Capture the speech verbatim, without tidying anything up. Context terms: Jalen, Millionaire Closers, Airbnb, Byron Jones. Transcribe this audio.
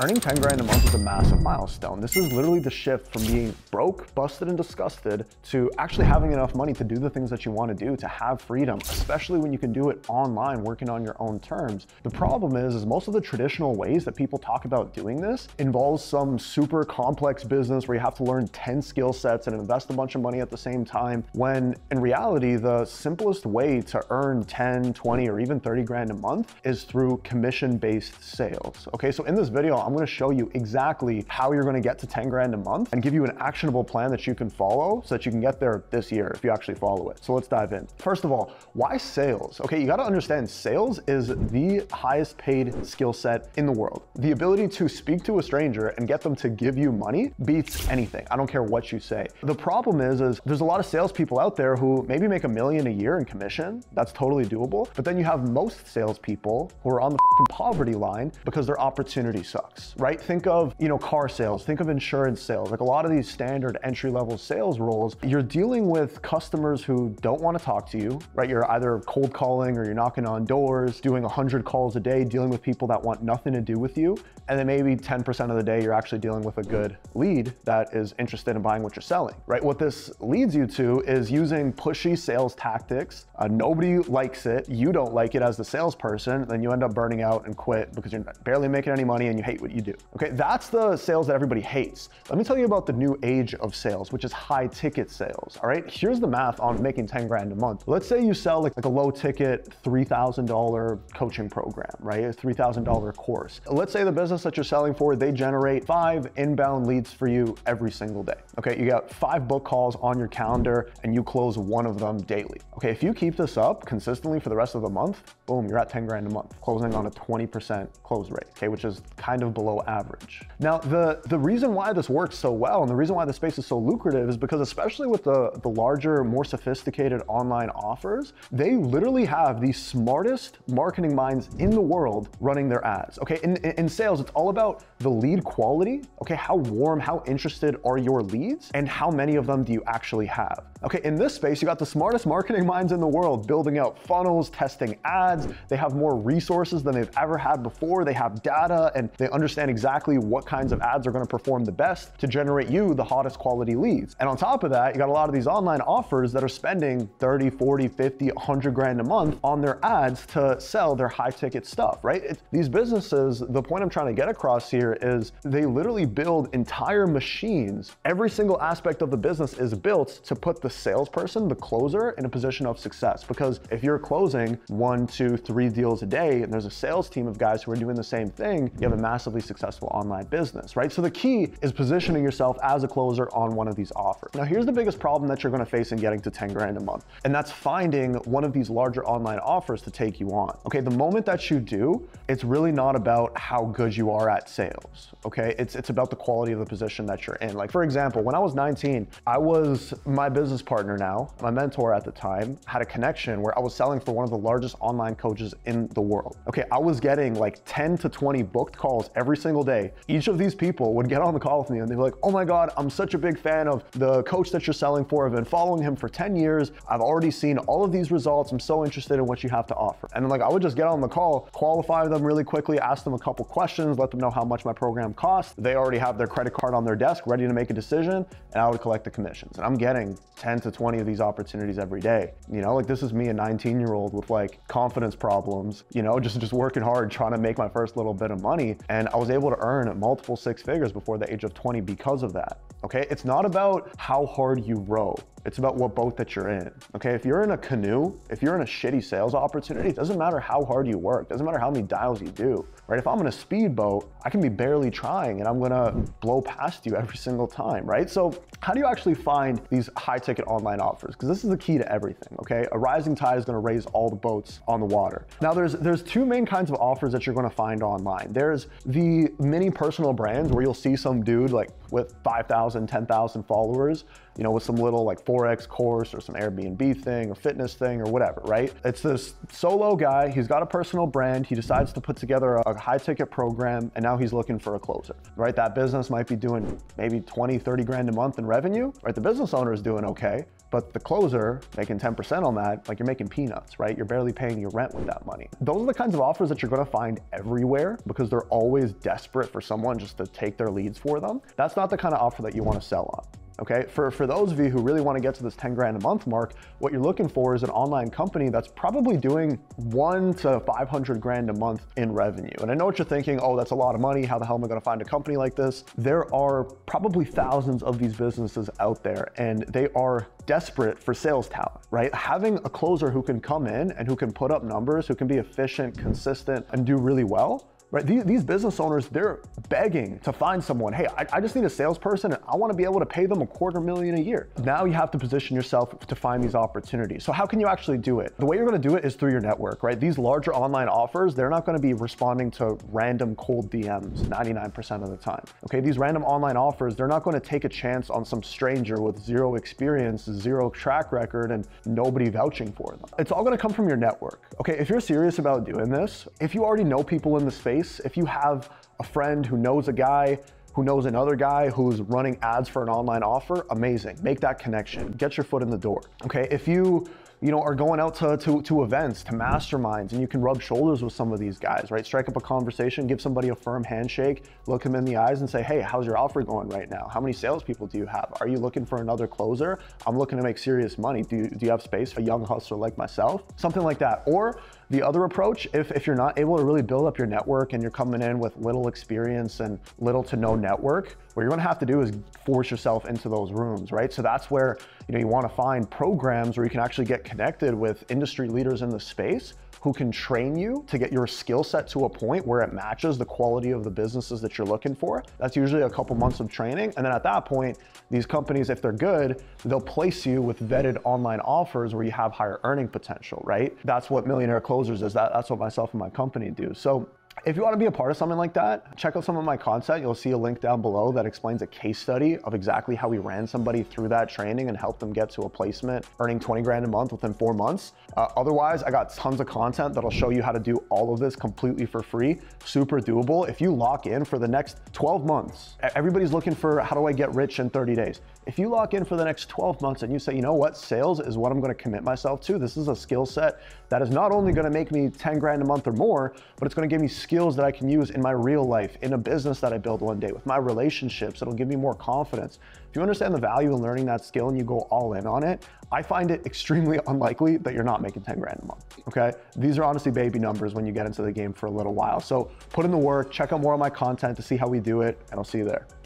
Earning ten grand a month is a massive milestone. This is literally the shift from being broke, busted, and disgusted to actually having enough money to do the things that you want to do, to have freedom, especially when you can do it online, working on your own terms. The problem is, is most of the traditional ways that people talk about doing this involves some super complex business where you have to learn ten skill sets and invest a bunch of money at the same time, when in reality, the simplest way to earn ten, twenty, or even thirty grand a month is through commission-based sales. Okay, so in this video, I'm gonna show you exactly how you're gonna get to ten grand a month and give you an actionable plan that you can follow so that you can get there this year if you actually follow it. So let's dive in. First of all, why sales? Okay, you gotta understand, sales is the highest paid skill set in the world. The ability to speak to a stranger and get them to give you money beats anything. I don't care what you say. The problem is, is there's a lot of salespeople out there who maybe make a million a year in commission. That's totally doable. But then you have most salespeople who are on the poverty line because their opportunity sucks. Right? Think of, you know, car sales, think of insurance sales, like a lot of these standard entry-level sales roles, you're dealing with customers who don't want to talk to you, right? You're either cold calling or you're knocking on doors, doing a hundred calls a day, dealing with people that want nothing to do with you. And then maybe ten percent of the day, you're actually dealing with a good lead that is interested in buying what you're selling, right? What this leads you to is using pushy sales tactics. Uh, nobody likes it. You don't like it as the salesperson. Then you end up burning out and quit because you're barely making any money and you hate what you do. Okay, that's the sales that everybody hates. Let me tell you about the new age of sales, which is high ticket sales. All right, here's the math on making ten grand a month. Let's say you sell like, like a low ticket three thousand dollar coaching program, right? A three thousand dollar course. Let's say the business that you're selling for, they generate five inbound leads for you every single day. Okay, you got five book calls on your calendar and you close one of them daily. Okay, if you keep this up consistently for the rest of the month, boom, you're at ten grand a month, closing on a twenty percent close rate, okay, which is kind of below average. Now, the, the reason why this works so well and the reason why the space is so lucrative is because especially with the, the larger, more sophisticated online offers, they literally have the smartest marketing minds in the world running their ads. Okay, in, in sales, it's all about the lead quality. Okay, how warm, how interested are your leads and how many of them do you actually have? Okay, in this space, you got the smartest marketing minds in the world building out funnels, testing ads. They have more resources than they've ever had before. They have data and they understand Understand exactly what kinds of ads are going to perform the best to generate you the hottest quality leads. And on top of that, you got a lot of these online offers that are spending thirty, forty, fifty, a hundred grand a month on their ads to sell their high ticket stuff, right? It, these businesses, the point I'm trying to get across here is they literally build entire machines. Every single aspect of the business is built to put the salesperson, the closer, in a position of success. Because if you're closing one, two, three deals a day, and there's a sales team of guys who are doing the same thing, you have a massively successful online business, right? So the key is positioning yourself as a closer on one of these offers. Now, here's the biggest problem that you're going to face in getting to ten grand a month, and that's finding one of these larger online offers to take you on. Okay, the moment that you do, it's really not about how good you are at sales. Okay, it's it's about the quality of the position that you're in. Like for example, when I was nineteen, I was my business partner now, my mentor at the time, had a connection where I was selling for one of the largest online coaches in the world. Okay, I was getting like ten to twenty booked calls every single day. Each of these people would get on the call with me and they'd be like, oh my God, I'm such a big fan of the coach that you're selling for. I've been following him for ten years. I've already seen all of these results. I'm so interested in what you have to offer. And then like, I would just get on the call, qualify them really quickly, ask them a couple questions, let them know how much my program costs. They already have their credit card on their desk, ready to make a decision. And I would collect the commissions. And I'm getting ten to twenty of these opportunities every day. You know, like this is me, a nineteen year old with like confidence problems, you know, just, just working hard, trying to make my first little bit of money. And I was able to earn multiple six figures before the age of twenty because of that. Okay, it's not about how hard you row. It's about what boat that you're in. Okay, if you're in a canoe, if you're in a shitty sales opportunity, it doesn't matter how hard you work. It doesn't matter how many dials you do, right? If I'm in a speedboat, I can be barely trying and I'm gonna blow past you every single time, right? So how do you actually find these high ticket online offers? Because this is the key to everything, okay? A rising tide is gonna raise all the boats on the water. Now there's, there's two main kinds of offers that you're gonna find online. There's the mini personal brands where you'll see some dude like with five thousand, ten thousand followers, you know, with some little like four X course or some Airbnb thing or fitness thing or whatever, right? It's this solo guy, he's got a personal brand, he decides to put together a high ticket program and now he's looking for a closer, right? That business might be doing maybe twenty, thirty grand a month in revenue, right? The business owner is doing okay, but the closer making ten percent on that, like you're making peanuts, right? You're barely paying your rent with that money. Those are the kinds of offers that you're gonna find everywhere because they're always is desperate for someone just to take their leads for them, that's not the kind of offer that you want to sell on. Okay, for, for those of you who really want to get to this ten grand a month mark, what you're looking for is an online company that's probably doing one to five hundred grand a month in revenue. And I know what you're thinking, oh, that's a lot of money. How the hell am I going to find a company like this? There are probably thousands of these businesses out there, and they are desperate for sales talent, right? Having a closer who can come in and who can put up numbers, who can be efficient, consistent, and do really well. Right, these, these business owners, they're begging to find someone. Hey, I, I just need a salesperson and I want to be able to pay them a quarter million a year. Now you have to position yourself to find these opportunities. So how can you actually do it? The way you're going to do it is through your network, right? These larger online offers, they're not going to be responding to random cold D Ms ninety-nine percent of the time. Okay, these random online offers, they're not going to take a chance on some stranger with zero experience, zero track record, and nobody vouching for them. It's all going to come from your network. Okay, if you're serious about doing this, if you already know people in the space, if you have a friend who knows a guy who knows another guy who's running ads for an online offer, amazing. Make that connection. Get your foot in the door. Okay, if you you know, are going out to, to, to events, to masterminds, and you can rub shoulders with some of these guys, right? Strike up a conversation, give somebody a firm handshake, look him in the eyes and say, hey, how's your offer going right now? How many salespeople do you have? Are you looking for another closer? I'm looking to make serious money. Do you, do you have space for a young hustler like myself? Something like that. Or the other approach, if, if you're not able to really build up your network and you're coming in with little experience and little to no network, what you're gonna have to do is force yourself into those rooms, right? So that's where, you know, you wanna find programs where you can actually get connected with industry leaders in the space who can train you to get your skill set to a point where it matches the quality of the businesses that you're looking for. That's usually a couple months of training. And then at that point, these companies, if they're good, they'll place you with vetted online offers where you have higher earning potential, right? That's what Millionaire Closers is. That, that's what myself and my company do. So if you want to be a part of something like that, check out some of my content. You'll see a link down below that explains a case study of exactly how we ran somebody through that training and helped them get to a placement, earning twenty grand a month within four months. Uh, otherwise, I got tons of content that'll show you how to do all of this completely for free, super doable. If you lock in for the next twelve months, everybody's looking for how do I get rich in thirty days. If you lock in for the next twelve months and you say, you know what, sales is what I'm going to commit myself to. This is a skill set that is not only going to make me ten grand a month or more, but it's going to give me skills that I can use in my real life, in a business that I build one day, with my relationships. It'll give me more confidence. If you understand the value in learning that skill and you go all in on it, I find it extremely unlikely that you're not making ten grand a month. Okay. These are honestly baby numbers when you get into the game for a little while. So put in the work, check out more of my content to see how we do it, and I'll see you there.